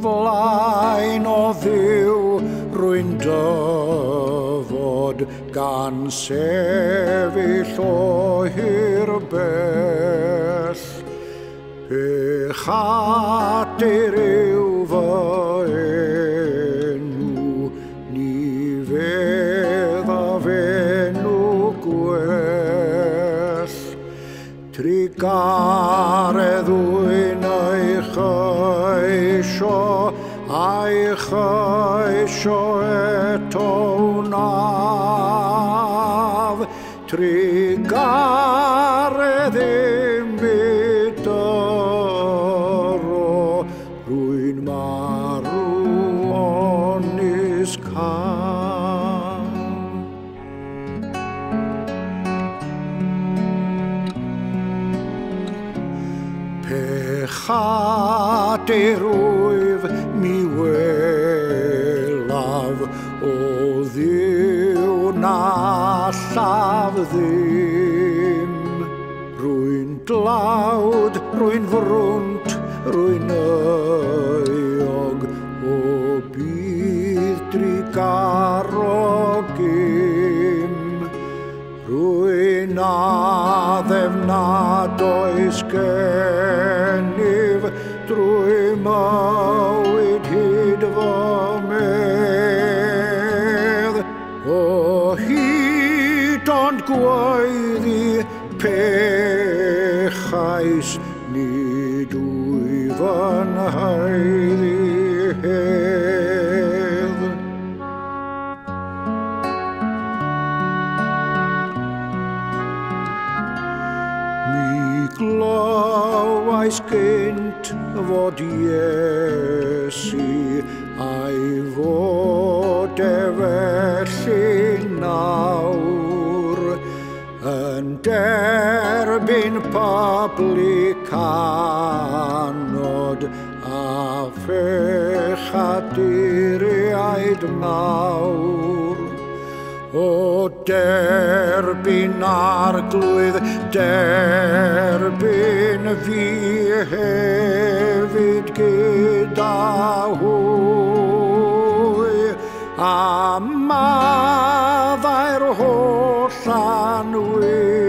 ddlaen o ddiw rwy'n dyfod gan sefyll o hir bell. Pech adur yw fy enw, ni feddaf enw gwell. Trigaredd wyn eich eisio, a eich eisio eto wnaf. Trigaredd ddim byd oro, rwy'n marw ond iscan. Pech adur wyf mi welaf o ddiw na llaf ddim. Rwy'n dlawd, rwy'n frwnt, rwy'n euog o bydd trigarog im. Rwy'n addef nad oes genif drwy mywyd hyd fy medd. O hyd ond gwaeddi pechais, nid wyf yn haeddu hedd. Mi glywais gynt fod Iesu a'i fod efely'n nawr yn derbyn publicanod a phechaduriaid mawr. O derbyn arglwydd, derbyn fi hefyd gyda hwy, a maddau'r holl anwyl.